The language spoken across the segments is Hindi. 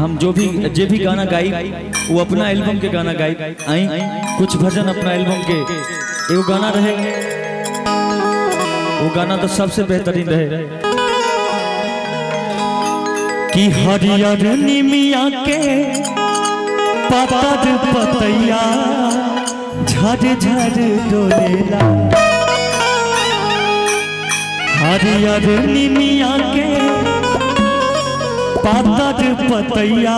हम जो भी गाना गाई वो अपना एल्बम के गाना गाई आई, कुछ भजन अपना एल्बम के एगो गाना रहे, वो गाना तो सबसे बेहतरीन रहे कि हरियर निमिया के पतझड़ पतैया झरझर डोलेला, हरियर निमिया के पतझड़ पतैया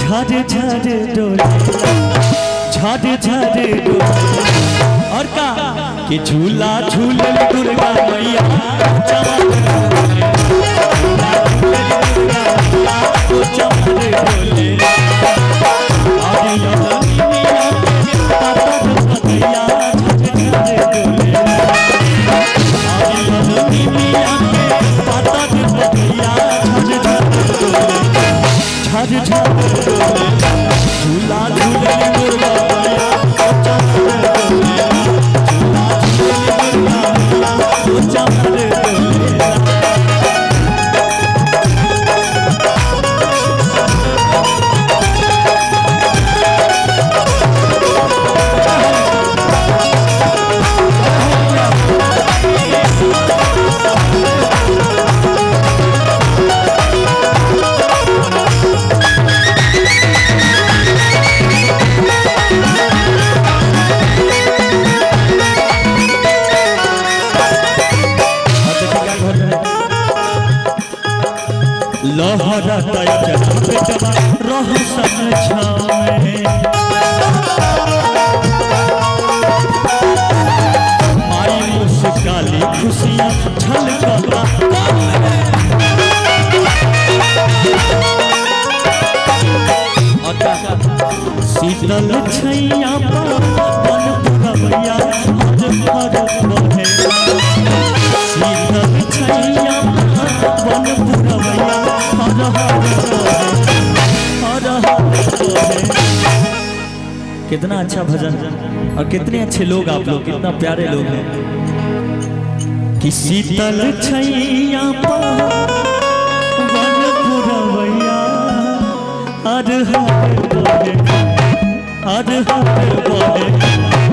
झरझर डोलेला झरझर डोलेला। और का कि झूला झूलेली दुर्गा मैया लहरा तया जब रहु सन छावे माई मुस्काली खुशियाँ झलकला शीतल छैया मन पुरवैया शीतल छैया मन पुरवैया कितना अच्छा भजन और कितने अच्छे लोग आप लोग, कितना प्यारे लोग हैं कि शीतल छैया मन पुरवैया अरहर बोले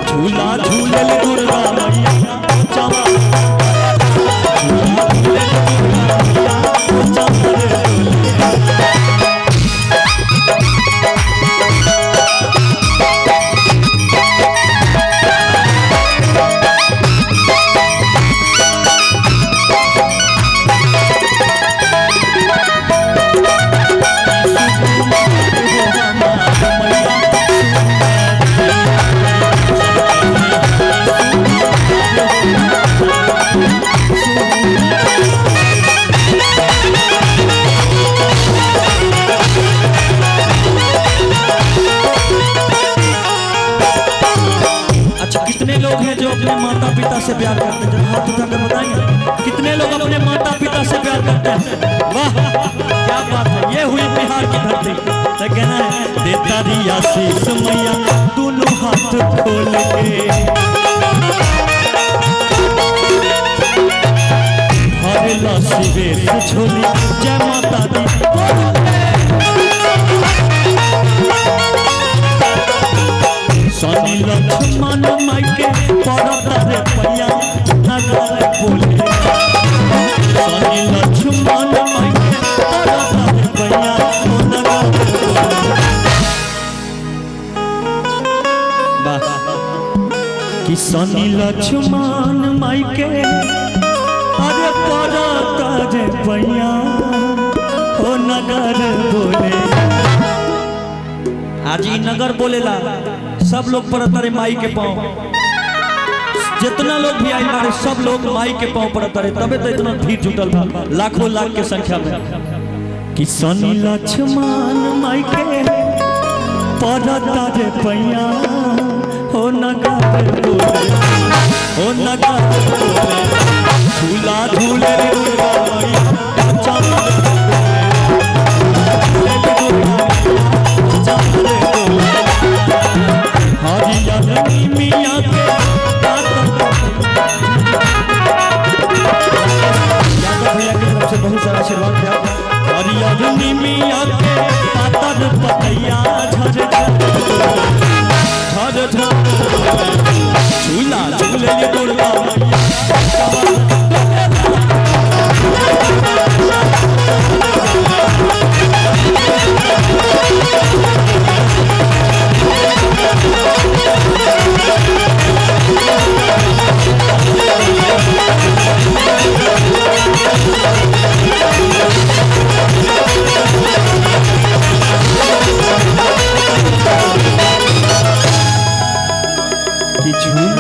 झूला झूलेली दुर्गा मैया से प्यार करते हैं, हाथ उठाकर बताइए कितने लोग अपने माता पिता से प्यार करते हैं। वाह क्या बात है, ये हुई बिहार की धरती। तो कहना है देता दी आशीष मैया दोनों हाथ खोल के भरला शिवेश झोली जय माता दी शनि लक्ष्मण माई के पड़ता शनि लक्ष्मण माई के अरे पड़त रे पैया ओ नगर बोले, आज ही नगर बोलेला सब लोग पड़त रे माई के पाँव, जितना लोग भी आई मारे सब लोग माई के पाँव पड़त रे, तबे तो इतना भीड़ जुटल था लाखों लाख के संख्या में कि शनि लक्ष्मण माई के पड़त रे पैया ओ नगर बोले ओ नगर बोले झूला झूलेली दुर्गा मैया दुनिया के पातर पतैया झूला झूलेली दुर्गा मैया।